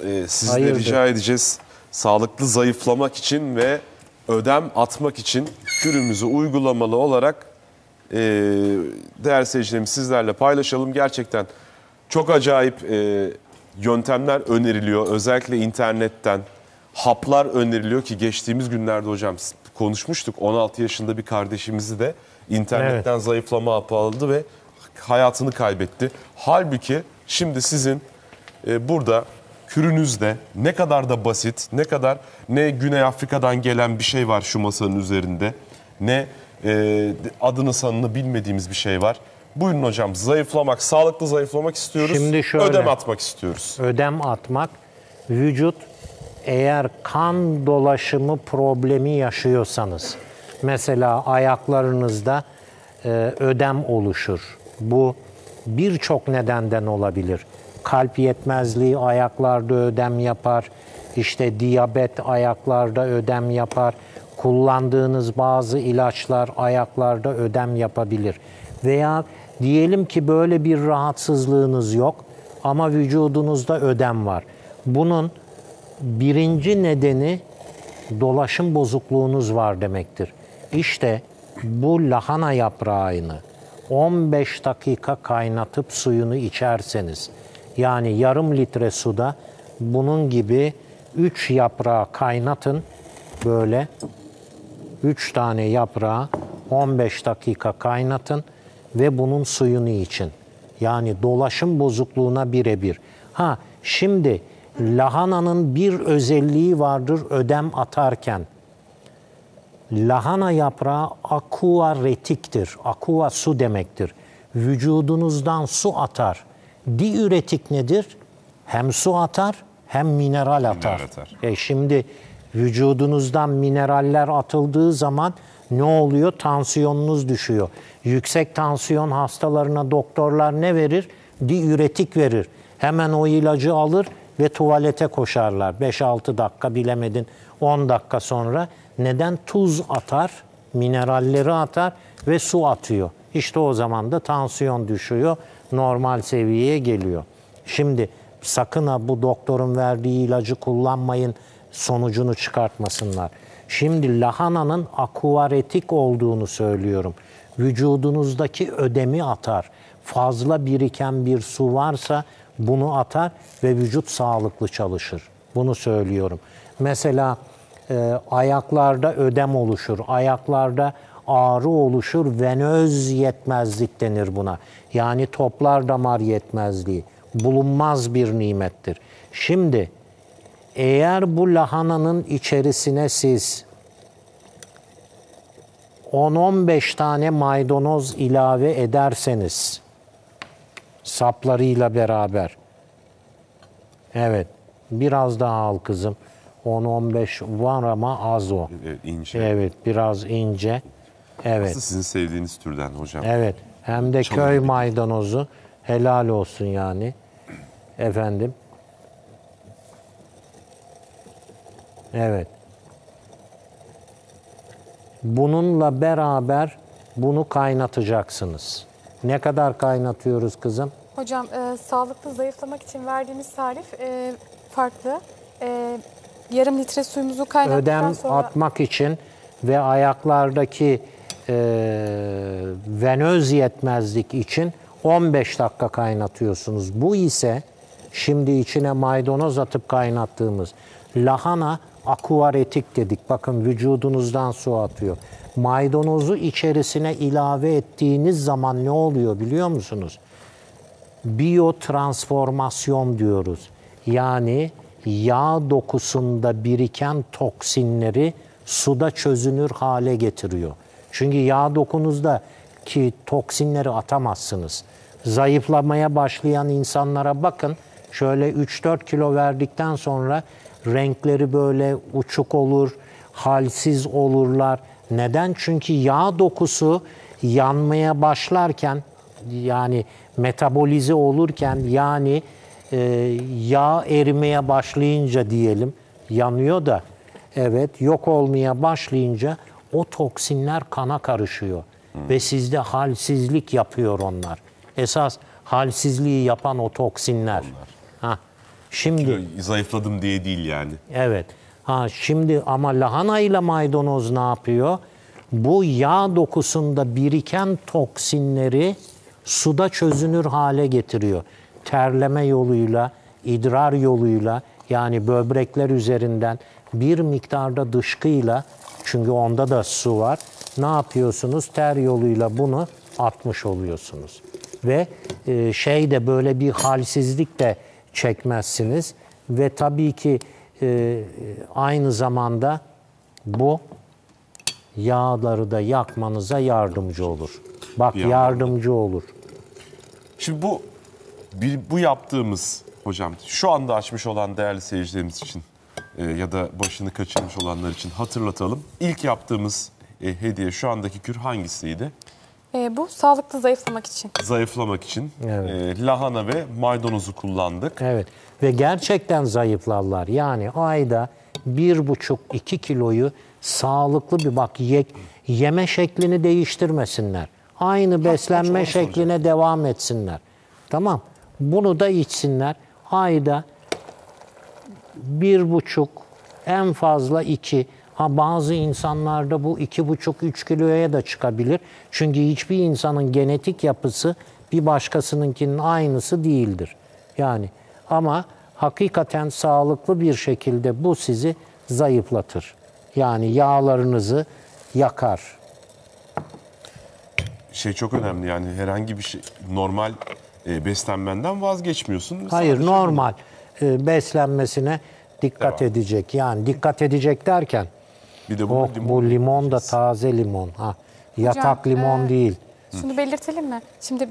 ediyoruz. Sizi hayırdır de rica edeceğiz. Sağlıklı zayıflamak için ve ödem atmak için kürümüzü uygulamalı olarak değerli seyircilerimiz sizlerle paylaşalım. Gerçekten çok acayip yöntemler öneriliyor. Özellikle internetten haplar öneriliyor ki geçtiğimiz günlerde hocam konuşmuştuk. 16 yaşında bir kardeşimizi de internetten zayıflama hapı aldı ve hayatını kaybetti. Halbuki şimdi sizin burada kürünüzde ne kadar da basit, ne kadar ne Güney Afrika'dan gelen bir şey var şu masanın üzerinde, ne adını sanını bilmediğimiz bir şey var. Buyurun hocam, zayıflamak, sağlıklı zayıflamak istiyoruz. Şimdi şöyle, ödem atmak istiyoruz. Ödem atmak, vücut eğer kan dolaşımı problemi yaşıyorsanız, mesela ayaklarınızda ödem oluşur. Bu birçok nedenden olabilir. Kalp yetmezliği ayaklarda ödem yapar, işte diyabet ayaklarda ödem yapar, kullandığınız bazı ilaçlar ayaklarda ödem yapabilir. Veya diyelim ki böyle bir rahatsızlığınız yok ama vücudunuzda ödem var. Bunun birinci nedeni dolaşım bozukluğunuz var demektir. İşte bu lahana yaprağını 15 dakika kaynatıp suyunu içerseniz, yani yarım litre suda bunun gibi 3 yaprağı kaynatın, böyle 3 tane yaprağı 15 dakika kaynatın ve bunun suyunu için. Yani dolaşım bozukluğuna birebir. Ha şimdi lahananın bir özelliği vardır ödem atarken. Lahana yaprağı aqua retiktir. Aqua su demektir. Vücudunuzdan su atar. Diüretik nedir? Hem su atar hem mineral atar. Şimdi vücudunuzdan mineraller atıldığı zaman ne oluyor? Tansiyonunuz düşüyor. Yüksek tansiyon hastalarına doktorlar ne verir? Diüretik verir. Hemen o ilacı alır ve tuvalete koşarlar. 5-6 dakika, bilemedin 10 dakika sonra. Neden? Tuz atar, mineralleri atar ve su atıyor. İşte o zaman da tansiyon düşüyor, normal seviyeye geliyor. Şimdi sakın ha bu doktorun verdiği ilacı kullanmayın, sonucunu çıkartmasınlar. Şimdi lahananın akuaretik olduğunu söylüyorum. Vücudunuzdaki ödemi atar. Fazla biriken bir su varsa bunu atar ve vücut sağlıklı çalışır. Bunu söylüyorum. Mesela ayaklarda ödem oluşur, ayaklarda ağrı oluşur, venöz yetmezlik denir buna. Yani toplar damar yetmezliği bulunmaz bir nimettir. Şimdi eğer bu lahananın içerisine siz 10-15 tane maydanoz ilave ederseniz, saplarıyla beraber, evet biraz daha al kızım, 10-15 var ama az o. Evet, ince. Evet, biraz ince. Evet. Aslında sizin sevdiğiniz türden hocam. Evet, hem de çalın köy maydanozu, helal olsun yani. Efendim. Evet. Bununla beraber bunu kaynatacaksınız. Ne kadar kaynatıyoruz kızım? Hocam sağlıklı zayıflamak için verdiğimiz tarif farklı. Yarım litre suyumuzu kaynattıktan sonra... Ödem atmak için ve ayaklardaki venöz yetmezlik için 15 dakika kaynatıyorsunuz. Bu ise şimdi içine maydanoz atıp kaynattığımız lahana akuaretik dedik. Bakın vücudunuzdan su atıyor. Maydanozu içerisine ilave ettiğiniz zaman ne oluyor biliyor musunuz? Biyotransformasyon diyoruz. Yani yağ dokusunda biriken toksinleri suda çözünür hale getiriyor. Çünkü yağ dokunuzdaki toksinleri atamazsınız. Zayıflamaya başlayan insanlara bakın, şöyle 3-4 kilo verdikten sonra renkleri böyle uçuk olur, halsiz olurlar. Neden? Çünkü yağ dokusu yanmaya başlarken, yani metabolize olurken, yani yağ erimeye başlayınca diyelim, yanıyor da, evet, yok olmaya başlayınca o toksinler kana karışıyor. Ve sizde halsizlik yapıyor onlar. Esas halsizliği yapan o toksinler. Şimdi zayıfladım diye değil yani. Evet. Ha şimdi ama lahana ile maydanoz ne yapıyor? Bu yağ dokusunda biriken toksinleri suda çözünür hale getiriyor. Terleme yoluyla, idrar yoluyla, yani böbrekler üzerinden bir miktarda dışkıyla, çünkü onda da su var. Ne yapıyorsunuz? Ter yoluyla bunu atmış oluyorsunuz. Ve şey de, böyle bir halsizlik de çekmezsiniz. Ve tabii ki aynı zamanda bu yağları da yakmanıza yardımcı olur. Bak, yardımcı olur. Şimdi bu yaptığımız hocam, şu anda açmış olan değerli seyircilerimiz için ya da başını kaçırmış olanlar için hatırlatalım. İlk yaptığımız hediye, şu andaki kür hangisiydi? Bu sağlıklı zayıflamak için. Zayıflamak için. Evet. Lahana ve maydanozu kullandık. Evet. Ve gerçekten zayıflarlar. Yani ayda 1,5-2 kiloyu sağlıklı bir, bak, yeme şeklini değiştirmesinler. Aynı beslenme şekline devam etsinler. Tamam. Bunu da içsinler. Ayda 1,5, en fazla 2. Ha, bazı insanlarda bu 2,5-3 kiloya da çıkabilir. Çünkü hiçbir insanın genetik yapısı bir başkasınınkinin aynısı değildir. Yani ama hakikaten sağlıklı bir şekilde bu sizi zayıflatır. Yani yağlarınızı yakar. Şey çok önemli yani, herhangi bir şey, normal beslenmenden vazgeçmiyorsun. Mesela hayır, normal beslenmesine dikkat edecek. Yani dikkat edecek derken, bir de bu limon da taze limon. Ha, yatak hocam, limon değil. Şunu belirtelim mi? Şimdi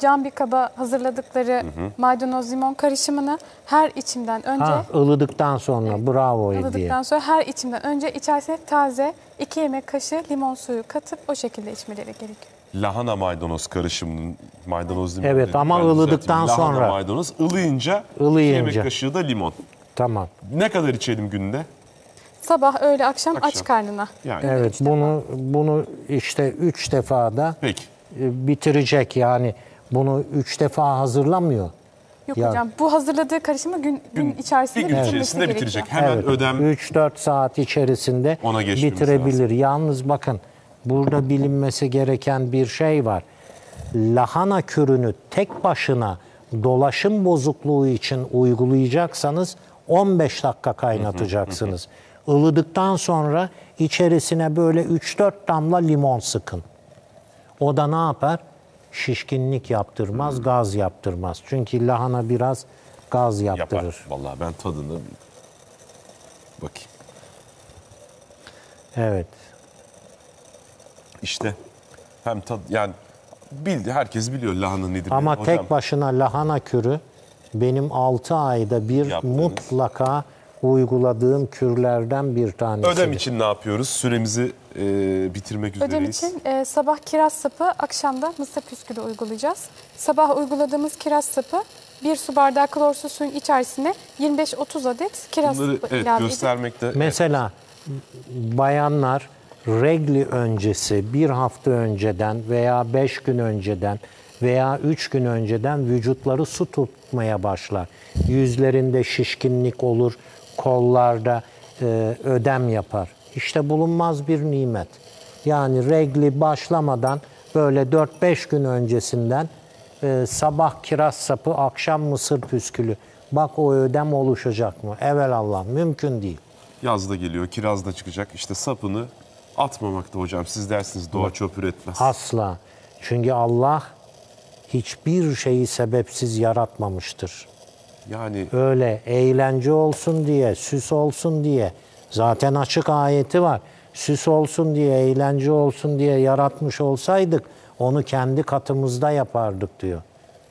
cam bir kaba hazırladıkları maydanoz limon karışımını her içimden önce... Ha, ılıdıktan sonra bravo hediye. Ilıdıktan sonra her içimden önce içerisine taze 2 yemek kaşığı limon suyu katıp o şekilde içmeleri gerekiyor. Lahana maydanoz karışımının, maydanoz limon. Evet, ama ılıdıktan sonra. Lahana maydanoz ılıyınca, 2 yemek kaşığı da limon. Tamam. Ne kadar içelim günde? Sabah, öğle, akşam. Aç karnına. Yani. Evet, bunu işte 3 defa da bitirecek yani. Bunu 3 defa hazırlamıyor. Yok yani, hocam, bu hazırladığı karışımı gün içerisinde, bitirecek. Hemen ödem. 3-4 saat içerisinde bitirebilir. Lazım. Yalnız bakın, burada bilinmesi gereken bir şey var. Lahana kürünü tek başına dolaşım bozukluğu için uygulayacaksanız 15 dakika kaynatacaksınız. Ilıdıktan sonra içerisine böyle 3-4 damla limon sıkın. O da ne yapar? Şişkinlik yaptırmaz, gaz yaptırmaz. Çünkü lahana biraz gaz yaptırır. Yapar. Vallahi ben tadını bakayım. Evet. İşte hem tad, yani herkes biliyor lahana nedir. Ama hocam, tek başına lahana kürü benim 6 ayda bir mutlaka uyguladığım kürlerden bir tanesi. Ödem için ne yapıyoruz? Süremizi bitirmek üzereyiz. Ödem için sabah kiraz sapı, akşam da mısır püskülü uygulayacağız. Sabah uyguladığımız kiraz sapı, 1 su bardağı klorsuz suyun içerisine 25-30 adet kiraz sapı ilave göstermekte. Mesela bayanlar regli öncesi, bir hafta önceden veya 5 gün önceden veya 3 gün önceden vücutları su tutmaya başlar. Yüzlerinde şişkinlik olur, kollarda ödem yapar. İşte bulunmaz bir nimet. Yani regli başlamadan böyle 4-5 gün öncesinden sabah kiraz sapı, akşam mısır püskülü. Bak, o ödem oluşacak mı? Evelallah, mümkün değil. Yaz da geliyor, kiraz da çıkacak. İşte sapını atmamakta hocam. Siz dersiniz doğa çöp üretmez. Asla. Çünkü Allah hiçbir şeyi sebepsiz yaratmamıştır. Yani öyle eğlence olsun diye, süs olsun diye, zaten açık ayeti var. Süs olsun diye, eğlence olsun diye yaratmış olsaydık onu kendi katımızda yapardık diyor.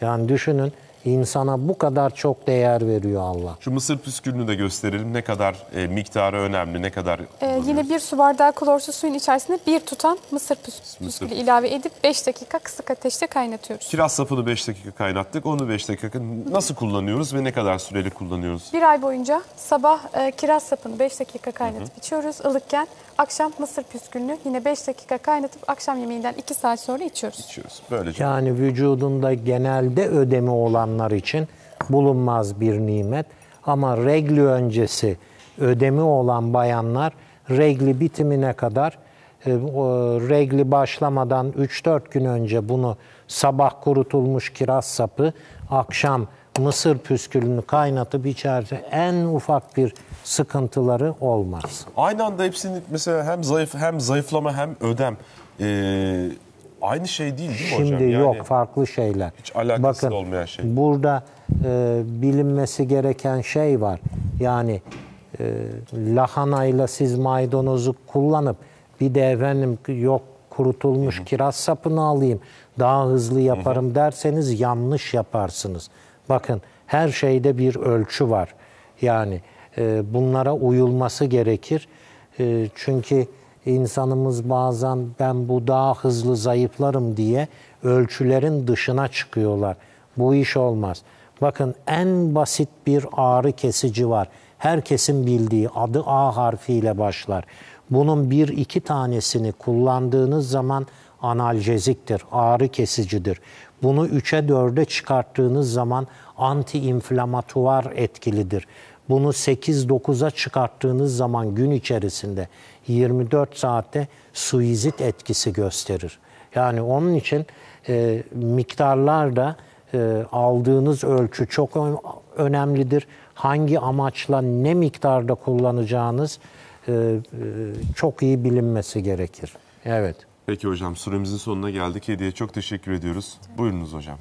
Yani düşünün, insana bu kadar çok değer veriyor Allah. Şu mısır püskülünü de gösterelim. Ne kadar miktarı önemli, ne kadar... yine 1 su bardağı klorsuz suyun içerisine 1 tutam mısır püskülü ilave edip 5 dakika kısık ateşte kaynatıyoruz. Kiraz sapını 5 dakika kaynattık. Onu 5 dakika nasıl kullanıyoruz ve ne kadar süreli kullanıyoruz? 1 ay boyunca sabah kiraz sapını 5 dakika kaynatıp içiyoruz ılıkken. Akşam mısır püskülünü yine 5 dakika kaynatıp akşam yemeğinden 2 saat sonra içiyoruz. Böylece. Yani vücudunda genelde ödemi olanlar için bulunmaz bir nimet. Ama regl öncesi ödemi olan bayanlar regl bitimine kadar, regl başlamadan 3-4 gün önce bunu sabah kurutulmuş kiraz sapı, akşam mısır püskülünü kaynatıp içerse en ufak bir sıkıntıları olmaz. Aynı anda hepsini mesela hem zayıf, hem zayıflama hem ödem aynı şey değil mi hocam? Şimdi yok, yani farklı şeyler. Hiç alakası olmayan şey. Bakın burada bilinmesi gereken şey var. Yani lahanayla siz maydanozu kullanıp bir de efendim yok kurutulmuş kiraz sapını alayım daha hızlı yaparım derseniz yanlış yaparsınız. Bakın her şeyde bir ölçü var. Yani bunlara uyulması gerekir. Çünkü insanımız bazen ben bu daha hızlı zayıflarım diye ölçülerin dışına çıkıyorlar. Bu iş olmaz. Bakın en basit bir ağrı kesici var. Herkesin bildiği, adı A harfiyle başlar. Bunun 1-2 tanesini kullandığınız zaman analjeziktir, ağrı kesicidir. Bunu 3'e 4'e çıkarttığınız zaman anti-inflamatuar etkilidir. Bunu 8-9'a çıkarttığınız zaman gün içerisinde 24 saatte suizit etkisi gösterir. Yani onun için miktarlarda aldığınız ölçü çok önemlidir. Hangi amaçla ne miktarda kullanacağınız çok iyi bilinmesi gerekir. Evet. Peki hocam, süremizin sonuna geldik. Hediye çok teşekkür ediyoruz. Buyurunuz hocam.